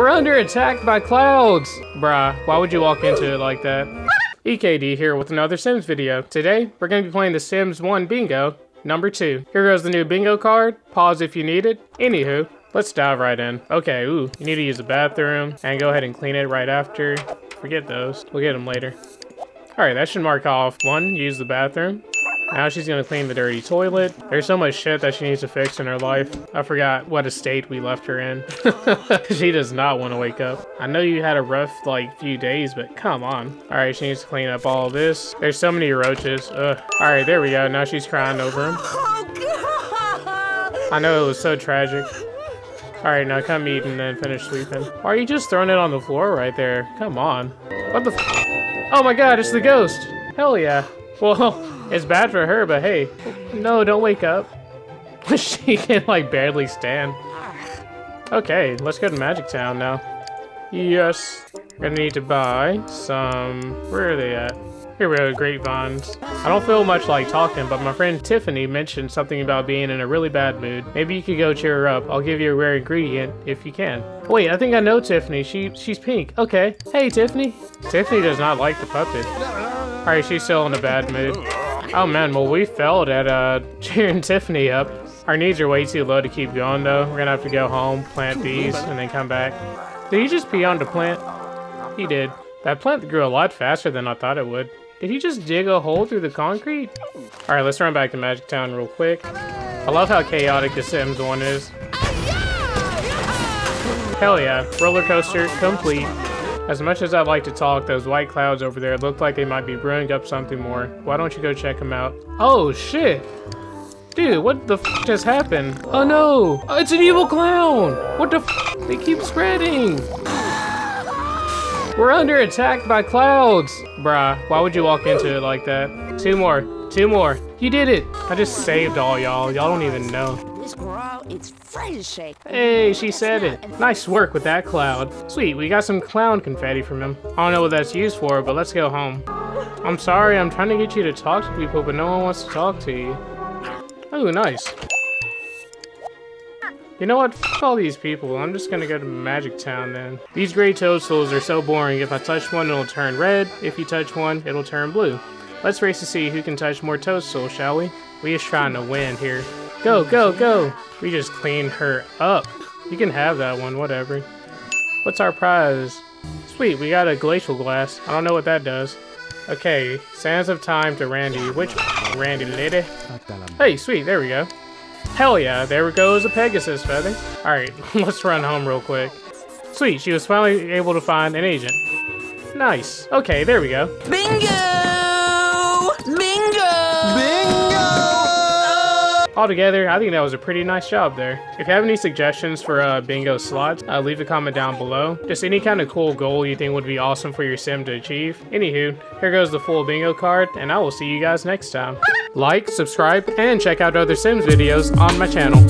We're under attack by clouds! Bruh, why would you walk into it like that? EKD here with another Sims video. Today, we're gonna be playing The Sims 1 Bingo, number 2. Here goes the new bingo card. Pause if you need it. Anywho, let's dive right in. Okay, ooh, you need to use the bathroom and go ahead and clean it right after. Forget those, we'll get them later. All right, that should mark off one, use the bathroom. Now she's gonna clean the dirty toilet. There's so much shit that she needs to fix in her life. I forgot what a state we left her in. She does not want to wake up. I know you had a rough, like, few days, but come on. All right, she needs to clean up all this. There's so many roaches. Ugh. All right, there we go. Now she's crying over him. I know, it was so tragic. All right, now come eat and then finish sleeping. Why are you just throwing it on the floor right there? Come on. What the f— oh my God, it's the ghost. Hell yeah. Well. It's bad for her, but hey, no, don't wake up. She can, like, barely stand. Okay, let's go to Magic Town now. Yes. We're gonna need to buy some... where are they at? Here we go, grapevines. I don't feel much like talking, but my friend Tiffany mentioned something about being in a really bad mood. Maybe you could go cheer her up. I'll give you a rare ingredient if you can. Wait, I think I know Tiffany. She's pink. Okay. Hey, Tiffany. Tiffany does not like the puppet. All right, she's still in a bad mood. Oh man, well we failed at cheering Tiffany up. Our needs are way too low to keep going though. We're gonna have to go home, plant these, and then come back. Did he just pee on the plant? He did. That plant grew a lot faster than I thought it would. Did he just dig a hole through the concrete? All right, let's run back to Magic Town real quick. I love how chaotic The Sims 1 is. Hell yeah, roller coaster complete. As much as I'd like to talk, those white clouds over there look like they might be brewing up something more. Why don't you go check them out? Oh, shit. Dude, what the f just happened? Oh, no. Oh, it's an evil clown. What the f? They keep spreading. We're under attack by clouds. Bruh, why would you walk into it like that? Two more. Two more. You did it. I just saved all y'all. Y'all don't even know. It's friendship. Hey, she said it. Nice work with that cloud. Sweet, we got some clown confetti from him. I don't know what that's used for, but let's go home. I'm sorry, I'm trying to get you to talk to people, but no one wants to talk to you. Oh, nice. You know what? F all these people. I'm just gonna go to Magic Town then. These gray toadstools are so boring. If I touch one, it'll turn red. If you touch one, it'll turn blue. Let's race to see who can touch more toadstools, shall we? We just trying to win here. Go, go, go! We just cleaned her up. You can have that one, whatever. What's our prize? Sweet, we got a glacial glass. I don't know what that does. Okay, sands of time to Randy. Which Randy lady? Hey, sweet, there we go. Hell yeah, there goes a Pegasus feather. Alright, let's run home real quick. Sweet, she was finally able to find an agent. Nice. Okay, there we go. Bingo! Bingo! Bingo! Altogether, I think that was a pretty nice job there. If you have any suggestions for bingo slots, leave a comment down below. Just any kind of cool goal you think would be awesome for your sim to achieve. Anywho, here goes the full bingo card, and I will see you guys next time. Like, subscribe, and check out other Sims videos on my channel.